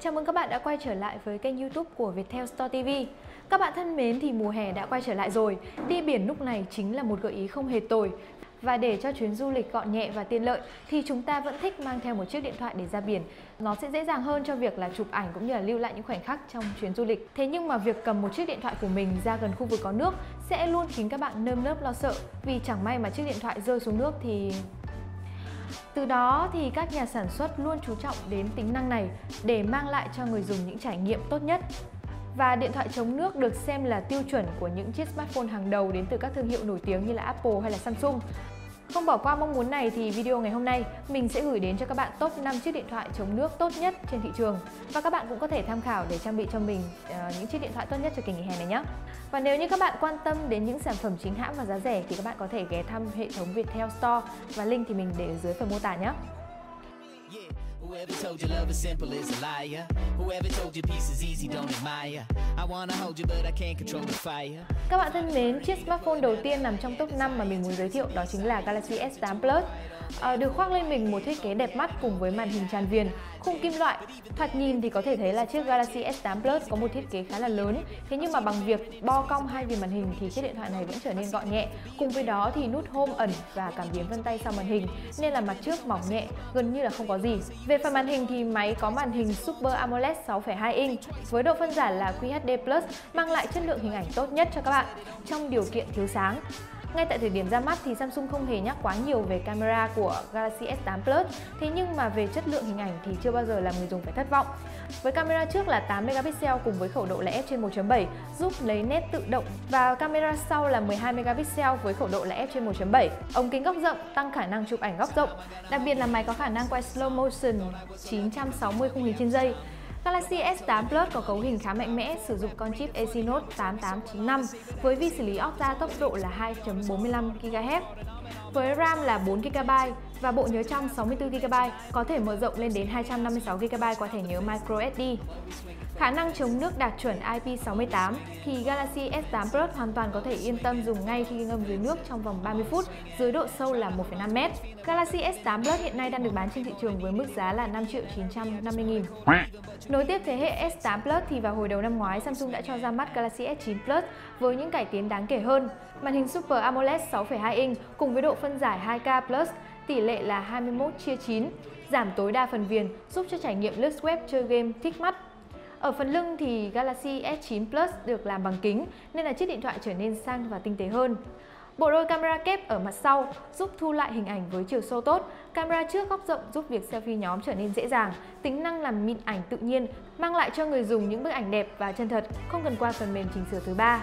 Chào mừng các bạn đã quay trở lại với kênh YouTube của Viettel Store TV. Các bạn thân mến, thì mùa hè đã quay trở lại rồi. Đi biển lúc này chính là một gợi ý không hề tồi. Và để cho chuyến du lịch gọn nhẹ và tiện lợi thì chúng ta vẫn thích mang theo một chiếc điện thoại để ra biển. Nó sẽ dễ dàng hơn cho việc là chụp ảnh cũng như là lưu lại những khoảnh khắc trong chuyến du lịch. Thế nhưng mà việc cầm một chiếc điện thoại của mình ra gần khu vực có nước sẽ luôn khiến các bạn nơm nớp lo sợ, vì chẳng may mà chiếc điện thoại rơi xuống nước thì... Từ đó thì các nhà sản xuất luôn chú trọng đến tính năng này để mang lại cho người dùng những trải nghiệm tốt nhất. Và điện thoại chống nước được xem là tiêu chuẩn của những chiếc smartphone hàng đầu đến từ các thương hiệu nổi tiếng như là Apple hay là Samsung. Không bỏ qua mong muốn này thì video ngày hôm nay mình sẽ gửi đến cho các bạn top 5 chiếc điện thoại chống nước tốt nhất trên thị trường. Và các bạn cũng có thể tham khảo để trang bị cho mình những chiếc điện thoại tốt nhất cho kỳ nghỉ hè này nhé. Và nếu như các bạn quan tâm đến những sản phẩm chính hãng và giá rẻ thì các bạn có thể ghé thăm hệ thống Viettel Store, và link thì mình để ở dưới phần mô tả nhé. Whoever told you love is simple is a liar. Whoever told you peace is easy don't admire. I wanna hold you but I can't control the fire. Các bạn thân mến, chiếc smartphone đầu tiên nằm trong top 5 mà mình muốn giới thiệu đó chính là Galaxy S8 Plus. Được khoác lên mình một thiết kế đẹp mắt cùng với màn hình tràn viền, khung kim loại. Thoạt nhìn thì có thể thấy là chiếc Galaxy S8 Plus có một thiết kế khá là lớn. Thế nhưng mà bằng việc bo cong hai viền màn hình thì chiếc điện thoại này vẫn trở nên gọn nhẹ. Cùng với đó thì nút Home ẩn và cảm biến vân tay sau màn hình, nên là mặt trước mỏng nhẹ, gần như là không có gì. Về phần màn hình thì máy có màn hình Super AMOLED 6,2 inch với độ phân giải là QHD+, mang lại chất lượng hình ảnh tốt nhất cho các bạn trong điều kiện thiếu sáng. Ngay tại thời điểm ra mắt thì Samsung không hề nhắc quá nhiều về camera của Galaxy S8 Plus, thế nhưng mà về chất lượng hình ảnh thì chưa bao giờ làm người dùng phải thất vọng. Với camera trước là 8 megapixel cùng với khẩu độ là f/1.7 giúp lấy nét tự động, và camera sau là 12 megapixel với khẩu độ là f/1.7. Ống kính góc rộng tăng khả năng chụp ảnh góc rộng, đặc biệt là máy có khả năng quay slow motion 960 khung hình trên giây. Galaxy S8 Plus có cấu hình khá mạnh mẽ, sử dụng con chip Exynos 8895 với vi xử lý octa tốc độ là 2.45 GHz, với RAM là 4 GB và bộ nhớ trong 64 GB, có thể mở rộng lên đến 256 GB qua thẻ nhớ microSD. Khả năng chống nước đạt chuẩn IP68 thì Galaxy S8 Plus hoàn toàn có thể yên tâm dùng ngay khi ngâm dưới nước trong vòng 30 phút dưới độ sâu là 1,5 m. Galaxy S8 Plus hiện nay đang được bán trên thị trường với mức giá là 5.950.000. Nối tiếp thế hệ S8 Plus thì vào hồi đầu năm ngoái Samsung đã cho ra mắt Galaxy S9 Plus với những cải tiến đáng kể hơn. Màn hình Super AMOLED 6,2 inch cùng với độ phân giải 2K+, tỷ lệ là 21:9, giảm tối đa phần viền, giúp cho trải nghiệm lướt web chơi game thích mắt. Ở phần lưng thì Galaxy S9 Plus được làm bằng kính nên là chiếc điện thoại trở nên sang và tinh tế hơn. Bộ đôi camera kép ở mặt sau giúp thu lại hình ảnh với chiều sâu tốt, camera trước góc rộng giúp việc selfie nhóm trở nên dễ dàng, tính năng làm mịn ảnh tự nhiên mang lại cho người dùng những bức ảnh đẹp và chân thật, không cần qua phần mềm chỉnh sửa thứ ba.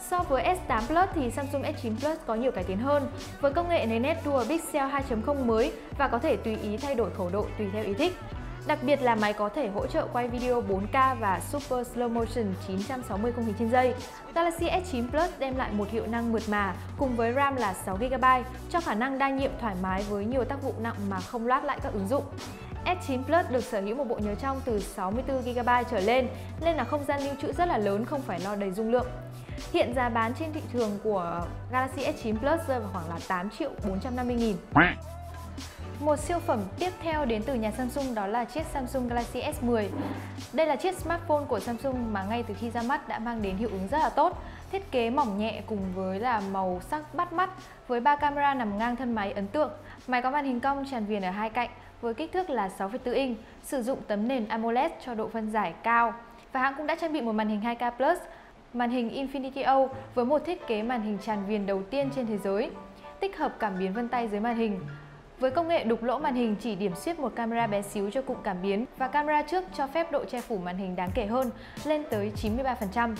So với S8 Plus thì Samsung S9 Plus có nhiều cải tiến hơn, với công nghệ nền nét Dual Pixel 2.0 mới và có thể tùy ý thay đổi khẩu độ tùy theo ý thích. Đặc biệt là máy có thể hỗ trợ quay video 4K và Super Slow Motion 960 khung hình trên giây. Galaxy S9 Plus đem lại một hiệu năng mượt mà cùng với RAM là 6GB, cho khả năng đa nhiệm thoải mái với nhiều tác vụ nặng mà không loát lại các ứng dụng. S9 Plus được sở hữu một bộ nhớ trong từ 64GB trở lên, nên là không gian lưu trữ rất là lớn, không phải lo đầy dung lượng. Hiện giá bán trên thị trường của Galaxy S9 Plus rơi vào khoảng là 8.450.000. Một siêu phẩm tiếp theo đến từ nhà Samsung đó là chiếc Samsung Galaxy S10. Đây là chiếc smartphone của Samsung mà ngay từ khi ra mắt đã mang đến hiệu ứng rất là tốt. Thiết kế mỏng nhẹ cùng với là màu sắc bắt mắt, với 3 camera nằm ngang thân máy ấn tượng. Máy có màn hình cong tràn viền ở hai cạnh với kích thước là 6,4 inch, sử dụng tấm nền AMOLED cho độ phân giải cao. Và hãng cũng đã trang bị một màn hình 2K+, màn hình Infinity-O với một thiết kế màn hình tràn viền đầu tiên trên thế giới, tích hợp cảm biến vân tay dưới màn hình. Với công nghệ đục lỗ màn hình chỉ điểm xuyết một camera bé xíu cho cụm cảm biến, và camera trước cho phép độ che phủ màn hình đáng kể hơn, lên tới 93%.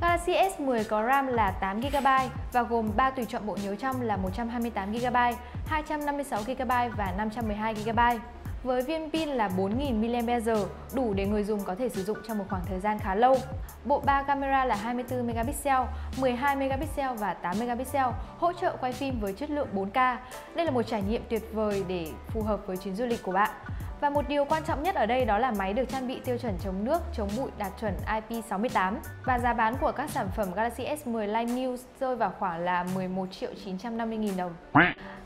Galaxy S10 có RAM là 8GB và gồm 3 tùy chọn bộ nhớ trong là 128GB, 256GB và 512GB. Với viên pin là 4000mAh, đủ để người dùng có thể sử dụng trong một khoảng thời gian khá lâu. Bộ 3 camera là 24MP, 12MP và 8MP, hỗ trợ quay phim với chất lượng 4K. Đây là một trải nghiệm tuyệt vời để phù hợp với chuyến du lịch của bạn. Và một điều quan trọng nhất ở đây đó là máy được trang bị tiêu chuẩn chống nước, chống bụi đạt chuẩn IP68. Và giá bán của các sản phẩm Galaxy S10 Line News rơi vào khoảng là 11.950.000 đồng.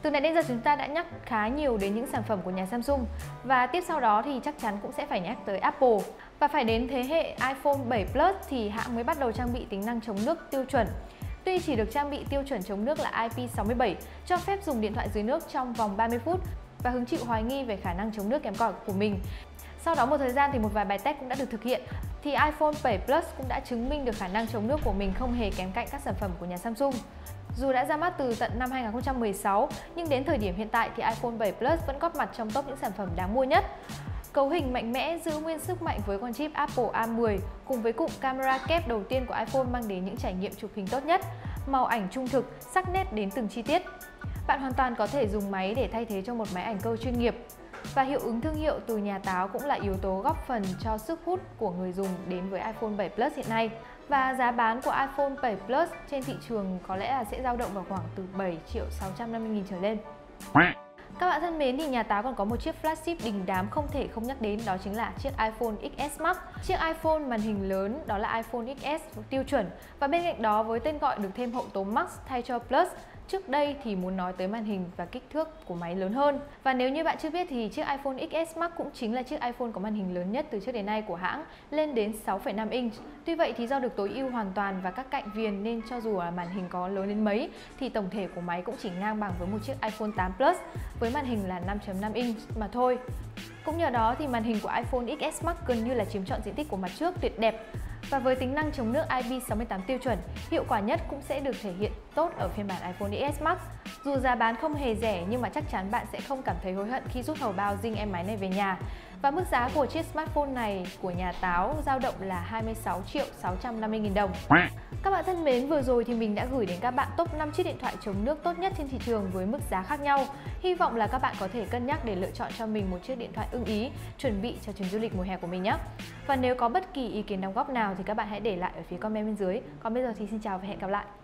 Từ nãy đến giờ chúng ta đã nhắc khá nhiều đến những sản phẩm của nhà Samsung. Và tiếp sau đó thì chắc chắn cũng sẽ phải nhắc tới Apple. Và phải đến thế hệ iPhone 7 Plus thì hãng mới bắt đầu trang bị tính năng chống nước tiêu chuẩn. Tuy chỉ được trang bị tiêu chuẩn chống nước là IP67, cho phép dùng điện thoại dưới nước trong vòng 30 phút và hứng chịu hoài nghi về khả năng chống nước kém cỏi của mình. Sau đó một thời gian thì một vài bài test cũng đã được thực hiện, thì iPhone 7 Plus cũng đã chứng minh được khả năng chống nước của mình không hề kém cạnh các sản phẩm của nhà Samsung. Dù đã ra mắt từ tận năm 2016, nhưng đến thời điểm hiện tại thì iPhone 7 Plus vẫn góp mặt trong top những sản phẩm đáng mua nhất. Cấu hình mạnh mẽ giữ nguyên sức mạnh với con chip Apple A10 cùng với cụm camera kép đầu tiên của iPhone mang đến những trải nghiệm chụp hình tốt nhất, màu ảnh trung thực, sắc nét đến từng chi tiết. Bạn hoàn toàn có thể dùng máy để thay thế cho một máy ảnh cơ chuyên nghiệp. Và hiệu ứng thương hiệu từ nhà táo cũng là yếu tố góp phần cho sức hút của người dùng đến với iPhone 7 Plus hiện nay. Và giá bán của iPhone 7 Plus trên thị trường có lẽ là sẽ dao động vào khoảng từ 7.650.000 trở lên. Các bạn thân mến, thì nhà táo còn có một chiếc flagship đình đám không thể không nhắc đến, đó chính là chiếc iPhone XS Max. Chiếc iPhone màn hình lớn đó là iPhone XS tiêu chuẩn, và bên cạnh đó với tên gọi được thêm hậu tố Max thay cho Plus. Trước đây thì muốn nói tới màn hình và kích thước của máy lớn hơn. Và nếu như bạn chưa biết thì chiếc iPhone XS Max cũng chính là chiếc iPhone có màn hình lớn nhất từ trước đến nay của hãng, lên đến 6,5 inch. Tuy vậy thì do được tối ưu hoàn toàn và các cạnh viền nên cho dù là màn hình có lớn đến mấy thì tổng thể của máy cũng chỉ ngang bằng với một chiếc iPhone 8 Plus với màn hình là 5,5 inch mà thôi. Cũng nhờ đó thì màn hình của iPhone XS Max gần như là chiếm trọn diện tích của mặt trước tuyệt đẹp. Và với tính năng chống nước IP68 tiêu chuẩn, hiệu quả nhất cũng sẽ được thể hiện tốt ở phiên bản iPhone XS Max. Dù giá bán không hề rẻ nhưng mà chắc chắn bạn sẽ không cảm thấy hối hận khi rút hầu bao dinh em máy này về nhà. Và mức giá của chiếc smartphone này của nhà táo dao động là 26.650.000 đồng. Các bạn thân mến, vừa rồi thì mình đã gửi đến các bạn top 5 chiếc điện thoại chống nước tốt nhất trên thị trường với mức giá khác nhau. Hy vọng là các bạn có thể cân nhắc để lựa chọn cho mình một chiếc điện thoại ưng ý, chuẩn bị cho chuyến du lịch mùa hè của mình nhé. Và nếu có bất kỳ ý kiến đóng góp nào thì các bạn hãy để lại ở phía comment bên dưới. Còn bây giờ thì xin chào và hẹn gặp lại.